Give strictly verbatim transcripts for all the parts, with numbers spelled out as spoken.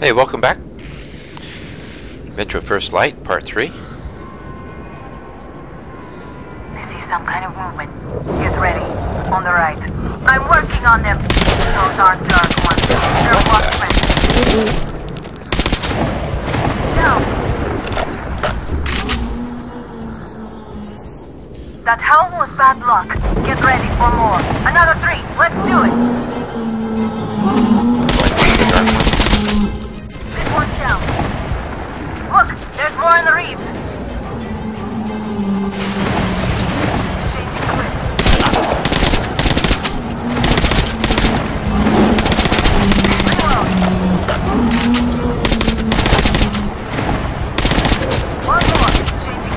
Hey, welcome back. Metro First Light, Part three. I see some kind of movement. Get ready. On the right. I'm working on them. Those are dark ones. They're watchmen. No. That howl was bad luck. Get ready for more. Another three. Let's do it. This one's down. Look, there's more in the reef. Changing quick. Reload. One more. Changing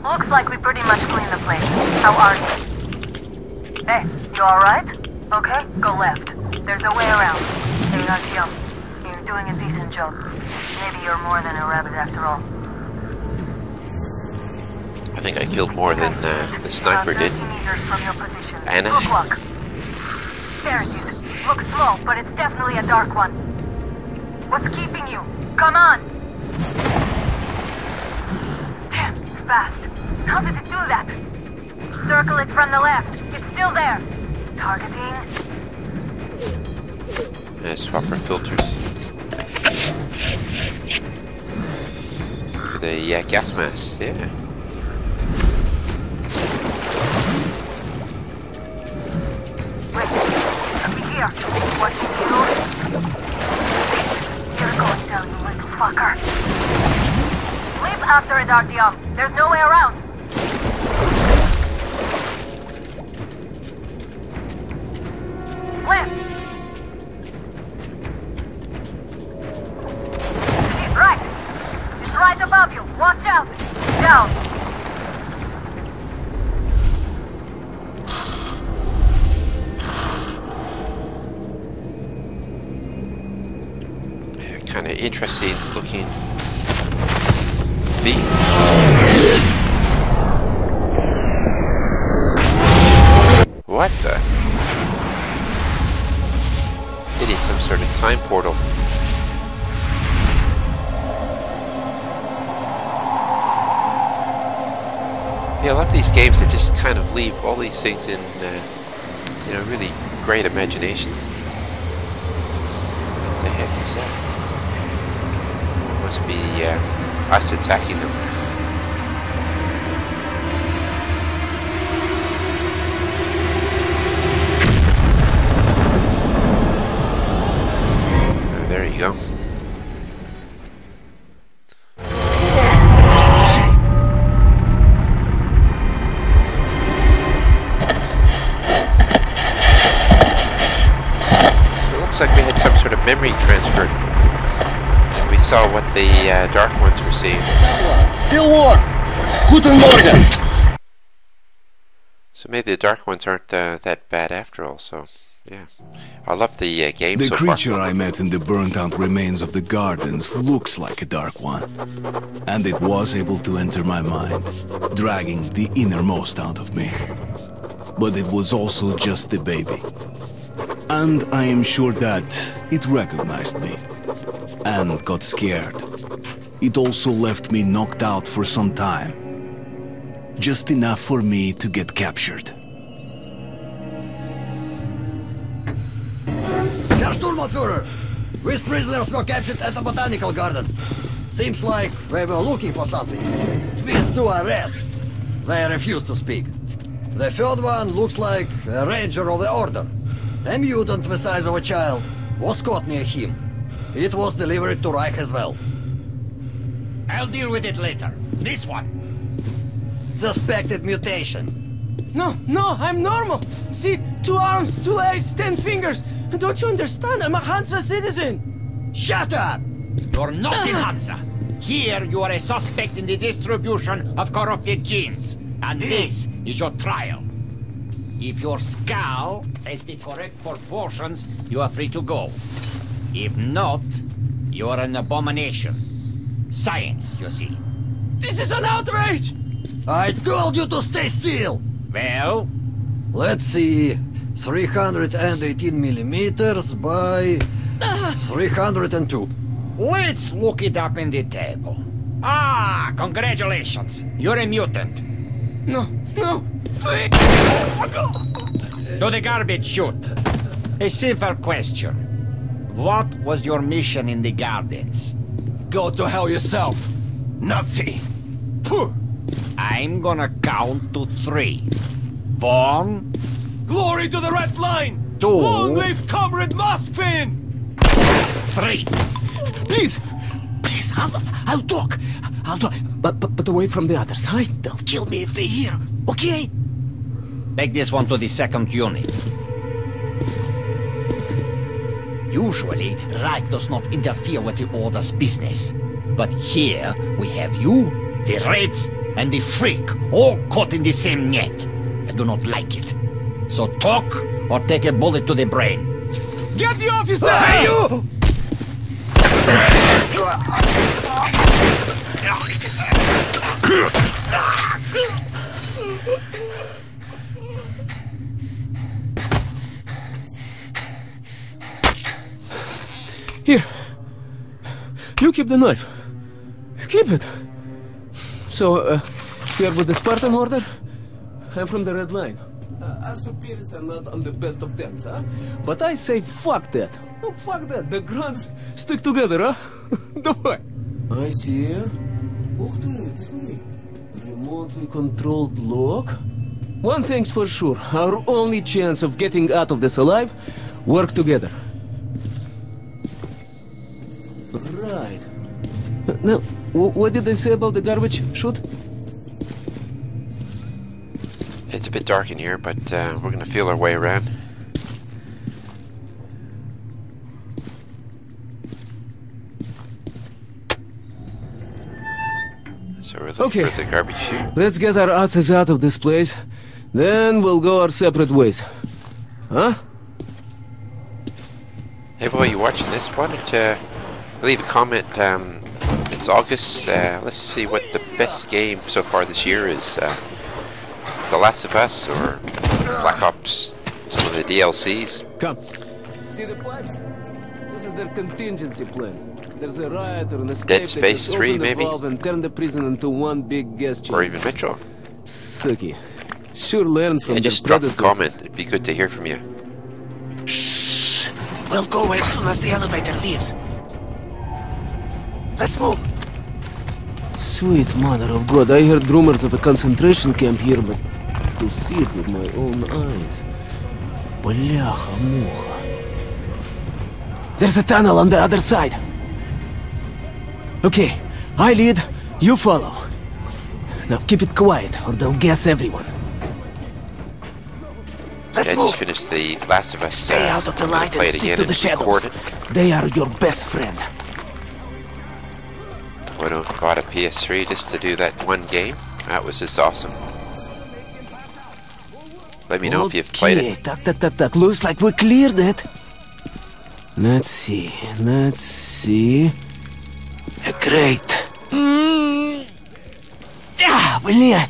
quick. Looks like we pretty much cleaned the place. How are you? Hey, you alright? Okay, go left. There's a way around. Hey, Artyom, you're doing a decent job. Maybe you're more than a rabbit after all. I think I killed more than uh, the sniper did. Anna? There it is. Looks small, but it's definitely a dark one. What's keeping you? Come on! Damn, it's fast. How does it do that? Circle it from the left. Still there. Targeting. Yeah, swap our filters. The uh, gas mask, yeah. Wait, I'll be here. Watching you do it. You're going down, you little fucker. Leave after it, Artyom. There's no way around. Interesting looking beach. What the? They did some sort of time portal. Yeah, I love these games that just kind of leave all these things in, uh, you know, really great imagination. What the heck is that? Be uh, us attacking them. Oh, there you go. So it looks like we had some sort of memory transfer. Saw what the uh, dark ones were seeing. Still warm. Guten Morgen. So maybe the dark ones aren't uh, that bad after all. So yeah, I love the uh, game. The so creature far. I met in the burnt-out remains of the gardens looks like a dark one, and it was able to enter my mind, dragging the innermost out of me. But it was also just a baby, and I am sure that it recognized me. And got scared. It also left me knocked out for some time. Just enough for me to get captured. Herr Sturmführer! These prisoners were captured at the Botanical Gardens. Seems like they were looking for something. These two are rats. They refuse to speak. The third one looks like a ranger of the Order. A mutant the size of a child was caught near him. It was delivered to Reich as well. I'll deal with it later. This one. Suspected mutation. No, no, I'm normal. See, two arms, two legs, ten fingers. Don't you understand? I'm a Hansa citizen. Shut up! You're not in Hansa. Here you are a suspect in the distribution of corrupted genes. And this is your trial. If your skull has the correct proportions, you are free to go. If not, you are an abomination. Science, you see. This is an outrage! I told you to stay still! Well? Let's see. three hundred eighteen millimeters by three hundred two. Let's look it up in the table. Ah, congratulations. You're a mutant. No, no. To the garbage chute. A simple question. What was your mission in the gardens? Go to hell yourself, Nazi. Puh. I'm gonna count to three. One. Glory to the Red Line! Two. Long live Comrade Moskvin! Three. Please, please, I'll, I'll talk. I'll talk. But, but, but away from the other side. They'll kill me if they hear, okay? Take this one to the second unit. Usually, Reich does not interfere with the Order's business. But here, we have you, the Reds, and the Freak, all caught in the same net. I do not like it. So talk, or take a bullet to the brain. Get the officer! Are you? Here. You keep the knife. Keep it. So, uh, you're with the Spartan Order? I'm from the Red Line. Uh, our superiors are not on the best of terms, huh? But I say fuck that. Oh, fuck that. The grunts stick together, huh? The fuck? I see. Remotely controlled lock. One thing's for sure. Our only chance of getting out of this alive, work together. Right. Now, what did they say about the garbage chute? It's a bit dark in here, but uh, we're gonna feel our way around. So we're looking okay. for the garbage chute. Let's get our asses out of this place. Then we'll go our separate ways. Huh? Hey, boy, you watching this? Why don't uh, leave a comment? Um, it's August. Uh, let's see what the best game so far this year is. Uh, The Last of Us or Black Ops, some of the D L Cs. Come. See the pipes? This is their contingency plan. There's a riot or an escape. Dead Space three, maybe? And turn the prison into one big gas chamber. Or even Metro. Sucky. Sure learn from yeah, just drop a comment. It'd be good to hear from you. Shh. We'll go as soon as the elevator leaves. Let's move. Sweet mother of God, I heard rumors of a concentration camp here, but to see it with my own eyes. Бляха-муха. There's a tunnel on the other side. Okay, I lead, you follow. Now keep it quiet, or they'll guess everyone. Let's yeah, move. I just finished The Last of Us. Stay uh, out of the light and stick to the shadows. They are your best friend. I bought a P S three just to do that one game. That was just awesome. Let me know okay. if you've played it. Tuck, tuck, tuck, tuck. Looks like we cleared it. Let's see. Let's see. A crate. Mm. Ah, well,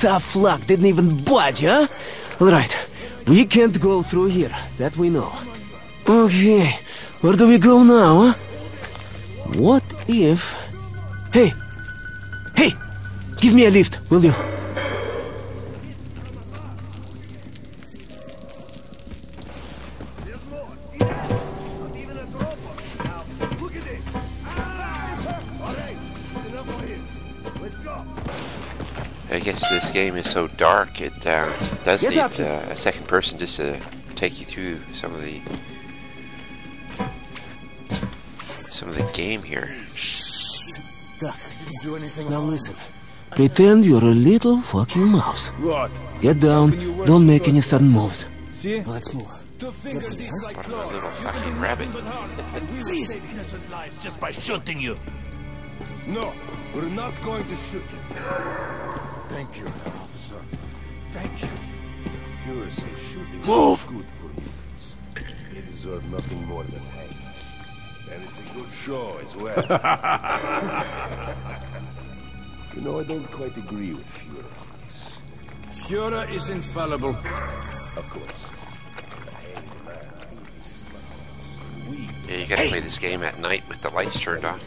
tough luck. Didn't even budge, huh? All right. We can't go through here. That we know. Okay. Where do we go now? Huh? What if... Hey! Hey! Give me a lift, will you? I guess this game is so dark, it uh, does need uh, a second person just to take you through some of the... some of the game here. Now listen, pretend you're a little fucking mouse. What? Get down, don't make any sudden moves. See? Let's move. Two fingers each like claw. What a little fucking rabbit. We will save innocent lives just by shooting you. No, we're not going to shoot you. Thank you, officer. Thank you. Führer says shooting is good for mutants. They deserve nothing more than hate. And it's a good show as well. You know, I don't quite agree with Führer on this. Führer is infallible. Of course. Yeah, you gotta hey. play this game at night with the lights turned on.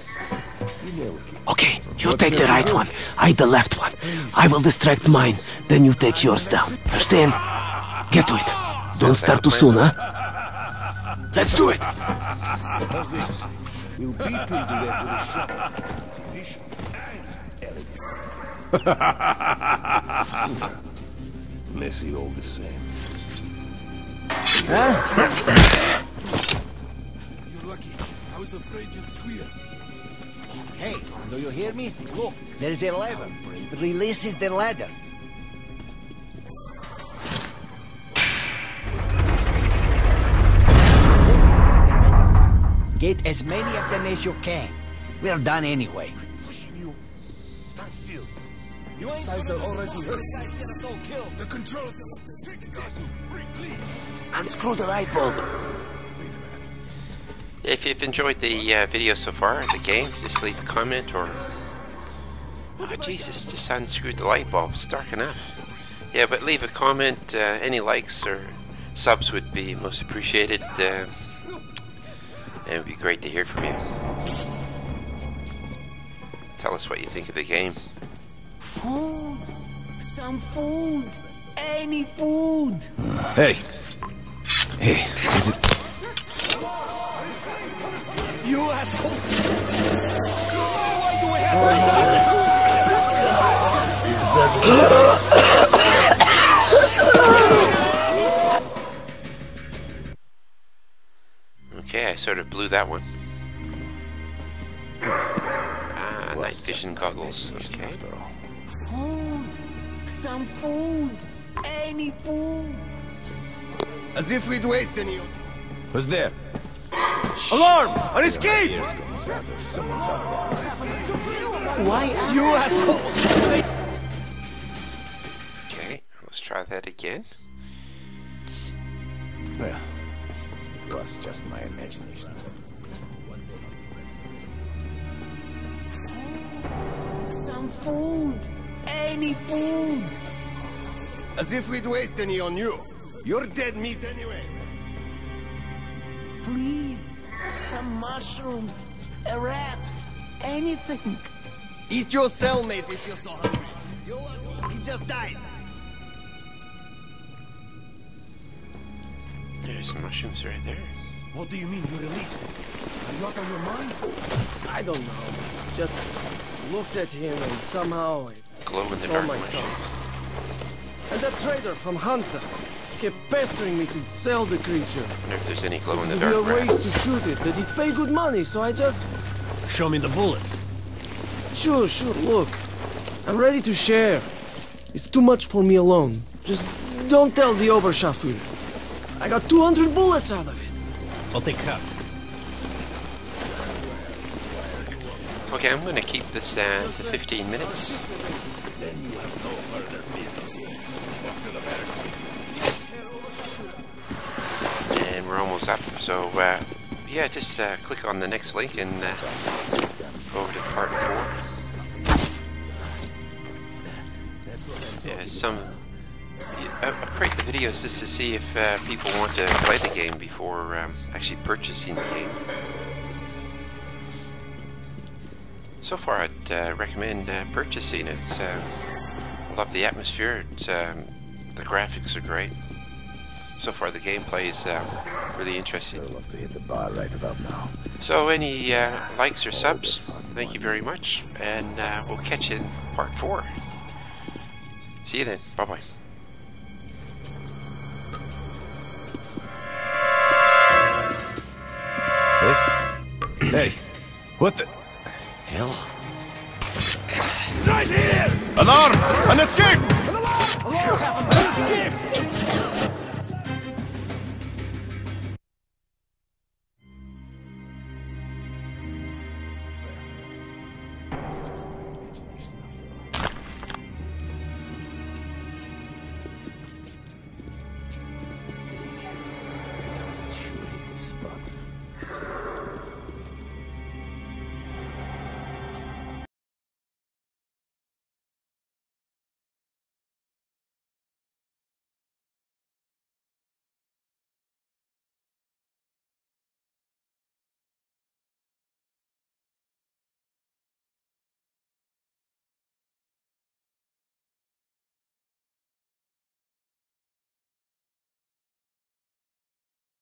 Okay, you take the right one, I the left one. I will distract mine, then you take yours down. Understand? Get to it. Don't start too soon, huh? Let's do it! How's this? We'll beat him to death with a shovel. It's efficient and elegant. Messy all the same. Huh? You're lucky. I was afraid you'd squeal. Hey, do you hear me? Look, there's a lever. It releases the ladder. Get as many of them as you can. We're done anyway. I'm pushing you. Stand still. You ain't already hurt. The control. Please. Unscrew the light bulb. Wait a minute. If you've enjoyed the uh, video so far, the game, just leave a comment or. Oh Jesus! Just unscrewed the light bulb. It's dark enough. Yeah, but leave a comment. Uh, any likes or subs would be most appreciated. Uh, It would be great to hear from you. Tell us what you think of the game. Food! Some food! Any food! Hey! Hey, is it... You asshole! Why do we have... Okay, I sort of blew that one. Ah, night vision goggles. Okay. Food! Some food! Any food! As if we'd waste any. Who's there? Shh. Alarm! An escape! Why you assholes? Okay, let's try that again. Yeah. It was just my imagination. Some food! Any food! As if we'd waste any on you! You're dead meat anyway! Please! Some mushrooms! A rat! Anything! Eat your cellmate if you're so hungry! You're, he just died! There's some mushrooms right there. What do you mean you released him? Are you out of your mind? I don't know. Just looked at him and somehow it glow in the dark myself. And that trader from Hansa kept pestering me to sell the creature. I wonder if there's any glow in the dark. There were ways to shoot it, but it paid good money, so I just show me the bullets. Sure, sure. Look, I'm ready to share. It's too much for me alone. Just don't tell the Ober Schaffer. I got two hundred bullets out of it. I'll take half. Okay, I'm gonna keep this uh, to fifteen minutes. Then you have no further business here. And we're almost up. So uh, yeah, just uh, click on the next link and uh, go over to part four. Yeah, some. I create the videos just to see if uh, people want to play the game before um, actually purchasing the game. So far I'd uh, recommend uh, purchasing it. It's, uh, I love the atmosphere, it's, um, the graphics are great. So far the gameplay is uh, really interesting. I'd love to hit the bar right about now. So any uh, likes or subs, thank you very much, and uh, we'll catch you in part four. See you then, bye bye. Hey, what the hell? Right here! Alarm! An escape! An alarm! An escape!